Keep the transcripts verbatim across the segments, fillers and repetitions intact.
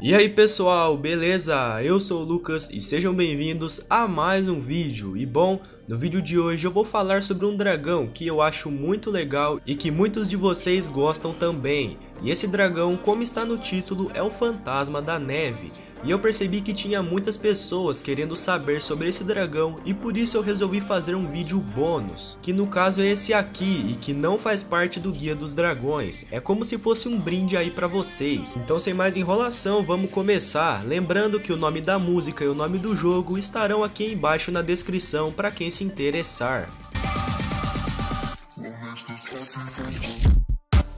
E aí pessoal, beleza? Eu sou o Lucas e sejam bem-vindos a mais um vídeo. E bom, no vídeo de hoje eu vou falar sobre um dragão que eu acho muito legal e que muitos de vocês gostam também. E esse dragão, como está no título, é o Fantasma da Neve. E eu percebi que tinha muitas pessoas querendo saber sobre esse dragão e por isso eu resolvi fazer um vídeo bônus, que no caso é esse aqui e que não faz parte do Guia dos Dragões, é como se fosse um brinde aí pra vocês. Então sem mais enrolação, vamos começar, lembrando que o nome da música e o nome do jogo estarão aqui embaixo na descrição pra quem se interessar.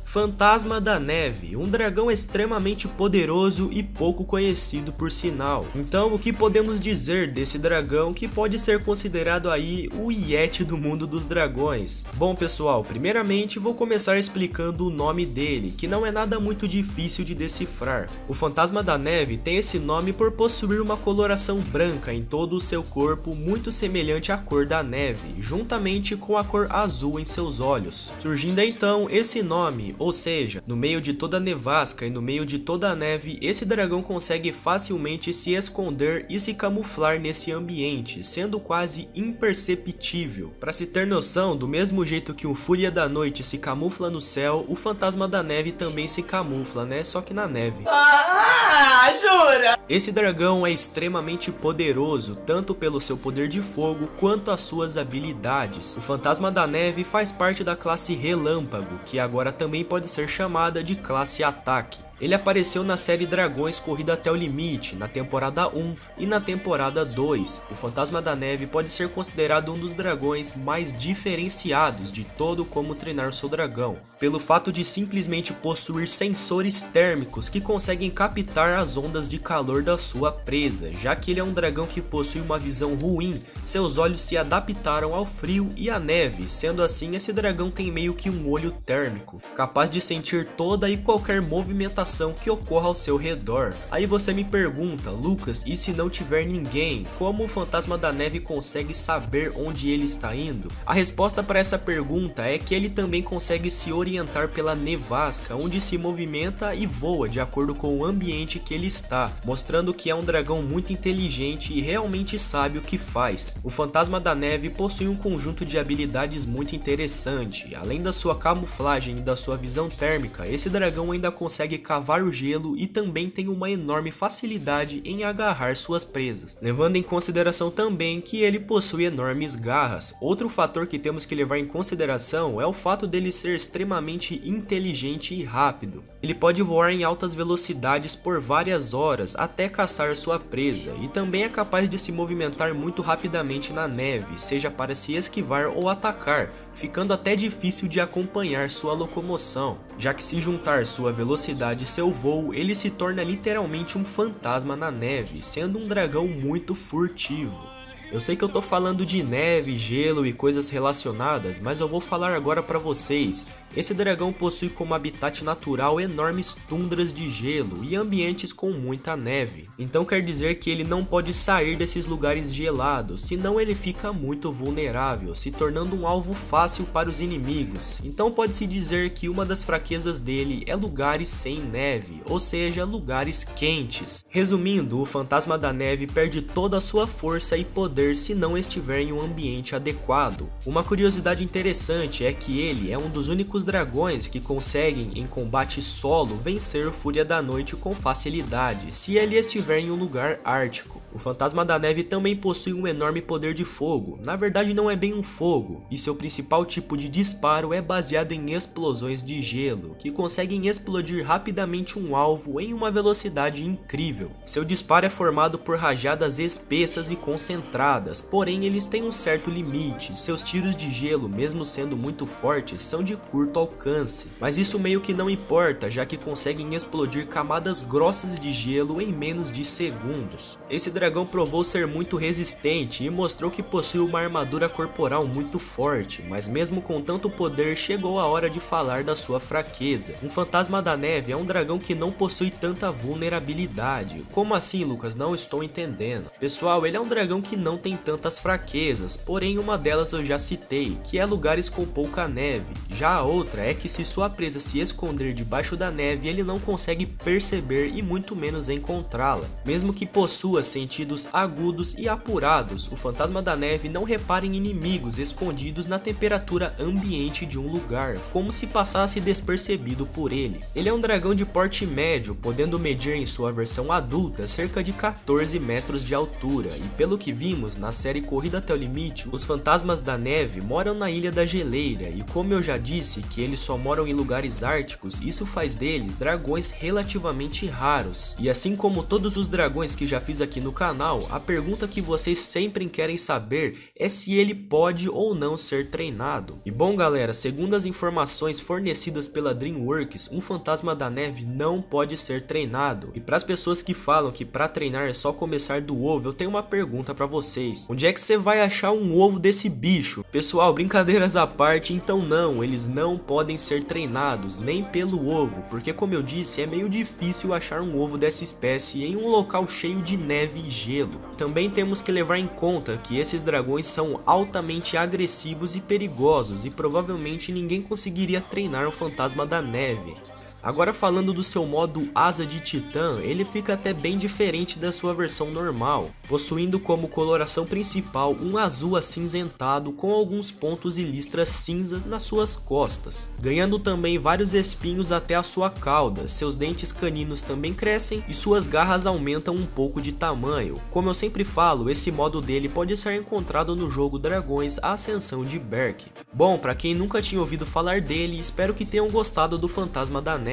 Fantasma da Neve, um dragão extremamente poderoso e pouco conhecido por sinal. Então o que podemos dizer desse dragão que pode ser considerado aí o Yeti do mundo dos dragões? Bom pessoal, primeiramente vou começar explicando o nome dele, que não é nada muito difícil de decifrar. O Fantasma da Neve tem esse nome por possuir uma coloração branca em todo o seu corpo muito semelhante à cor da neve, juntamente com a cor azul em seus olhos, surgindo então esse nome. Ou seja, no meio de toda a nevasca e no meio de toda a neve, esse dragão consegue facilmente se esconder e se camuflar nesse ambiente, sendo quase imperceptível. Para se ter noção, do mesmo jeito que o Fúria da Noite se camufla no céu, o Fantasma da Neve também se camufla, né? Só que na neve. Ah, jura? Esse dragão é extremamente poderoso, tanto pelo seu poder de fogo quanto as suas habilidades. O Fantasma da Neve faz parte da classe Relâmpago, que agora também pode ser chamada de classe ataque. Ele apareceu na série Dragões Corrida até o Limite, na temporada um e na temporada dois. O Fantasma da Neve pode ser considerado um dos dragões mais diferenciados de todo Como Treinar Seu Dragão, pelo fato de simplesmente possuir sensores térmicos que conseguem captar as ondas de calor da sua presa, já que ele é um dragão que possui uma visão ruim, seus olhos se adaptaram ao frio e à neve, sendo assim esse dragão tem meio que um olho térmico, capaz de sentir toda e qualquer movimentação que ocorra ao seu redor. Aí você me pergunta, Lucas, e se não tiver ninguém, como o Fantasma da Neve consegue saber onde ele está indo? A resposta para essa pergunta é que ele também consegue se orientar pela nevasca, onde se movimenta e voa de acordo com o ambiente que ele está, mostrando que é um dragão muito inteligente e realmente sabe o que faz. O Fantasma da Neve possui um conjunto de habilidades muito interessante. Além da sua camuflagem e da sua visão térmica, esse dragão ainda consegue cavar cavar o gelo e também tem uma enorme facilidade em agarrar suas presas, levando em consideração também que ele possui enormes garras. Outro fator que temos que levar em consideração é o fato dele ser extremamente inteligente e rápido. Ele pode voar em altas velocidades por várias horas até caçar sua presa e também é capaz de se movimentar muito rapidamente na neve, seja para se esquivar ou atacar, ficando até difícil de acompanhar sua locomoção, já que se juntar sua velocidade e seu voo, ele se torna literalmente um fantasma na neve, sendo um dragão muito furtivo. Eu sei que eu tô falando de neve, gelo e coisas relacionadas, mas eu vou falar agora pra vocês. Esse dragão possui como habitat natural enormes tundras de gelo e ambientes com muita neve. Então quer dizer que ele não pode sair desses lugares gelados, senão ele fica muito vulnerável, se tornando um alvo fácil para os inimigos. Então pode-se dizer que uma das fraquezas dele é lugares sem neve, ou seja, lugares quentes. Resumindo, o Fantasma da Neve perde toda a sua força e poder se não estiver em um ambiente adequado. Uma curiosidade interessante é que ele é um dos únicos dragões que conseguem, em combate solo, vencer o Fúria da Noite com facilidade, se ele estiver em um lugar ártico. O Fantasma da Neve também possui um enorme poder de fogo, na verdade não é bem um fogo, e seu principal tipo de disparo é baseado em explosões de gelo, que conseguem explodir rapidamente um alvo em uma velocidade incrível. Seu disparo é formado por rajadas espessas e concentradas, porém eles têm um certo limite, seus tiros de gelo, mesmo sendo muito fortes, são de curto alcance, mas isso meio que não importa, já que conseguem explodir camadas grossas de gelo em menos de segundos. Esse dragão provou ser muito resistente e mostrou que possui uma armadura corporal muito forte, mas mesmo com tanto poder chegou a hora de falar da sua fraqueza. Um fantasma da neve é um dragão que não possui tanta vulnerabilidade. Como assim, Lucas? Não estou entendendo. Pessoal, ele é um dragão que não tem tantas fraquezas, porém uma delas eu já citei, que é lugares com pouca neve. Já a outra é que se sua presa se esconder debaixo da neve, ele não consegue perceber e muito menos encontrá-la. Mesmo que possua sentidos agudos e apurados, o fantasma da neve não repara em inimigos escondidos na temperatura ambiente de um lugar, como se passasse despercebido por ele. Ele é um dragão de porte médio, podendo medir em sua versão adulta cerca de quatorze metros de altura, e pelo que vimos na série Corrida até o Limite, os fantasmas da neve moram na Ilha da Geleira, e como eu já disse que eles só moram em lugares árticos, isso faz deles dragões relativamente raros. E assim como todos os dragões que já fiz aqui no canal, a pergunta que vocês sempre querem saber é se ele pode ou não ser treinado. E bom galera, segundo as informações fornecidas pela Dreamworks, um fantasma da neve não pode ser treinado. E para as pessoas que falam que para treinar é só começar do ovo, eu tenho uma pergunta para vocês: onde é que você vai achar um ovo desse bicho? Pessoal, brincadeiras à parte, então não, eles não podem ser treinados, nem pelo ovo, porque como eu disse, é meio difícil achar um ovo dessa espécie em um local cheio de neve e gelo. Também temos que levar em conta que esses dragões são altamente agressivos e perigosos, e provavelmente ninguém conseguiria treinar um fantasma da neve. Agora falando do seu modo Asa de Titã, ele fica até bem diferente da sua versão normal, possuindo como coloração principal um azul acinzentado com alguns pontos e listras cinzas nas suas costas, ganhando também vários espinhos até a sua cauda. Seus dentes caninos também crescem e suas garras aumentam um pouco de tamanho. Como eu sempre falo, esse modo dele pode ser encontrado no jogo Dragões A Ascensão de Berk. Bom, pra quem nunca tinha ouvido falar dele, espero que tenham gostado do Fantasma da Neve.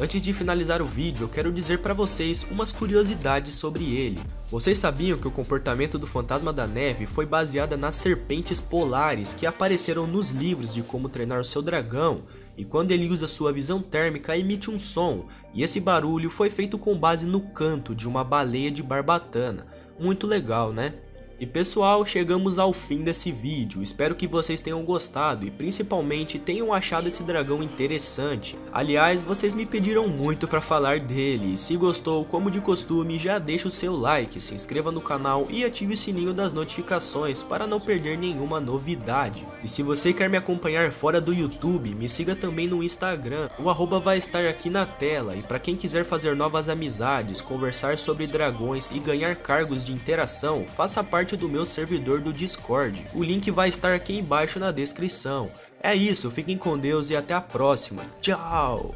Antes de finalizar o vídeo, eu quero dizer para vocês umas curiosidades sobre ele. Vocês sabiam que o comportamento do Fantasma da Neve foi baseado nas serpentes polares que apareceram nos livros de Como Treinar Seu Dragão, e quando ele usa sua visão térmica emite um som, e esse barulho foi feito com base no canto de uma baleia de barbatana. Muito legal, né? E pessoal, chegamos ao fim desse vídeo, espero que vocês tenham gostado e principalmente tenham achado esse dragão interessante. Aliás, vocês me pediram muito para falar dele, e se gostou, como de costume, já deixa o seu like, se inscreva no canal e ative o sininho das notificações para não perder nenhuma novidade. E se você quer me acompanhar fora do YouTube, me siga também no Instagram, o arroba vai estar aqui na tela, e para quem quiser fazer novas amizades, conversar sobre dragões e ganhar cargos de interação, faça parte do meu servidor do Discord. O link vai estar aqui embaixo na descrição. É isso, fiquem com Deus e até a próxima. Tchau!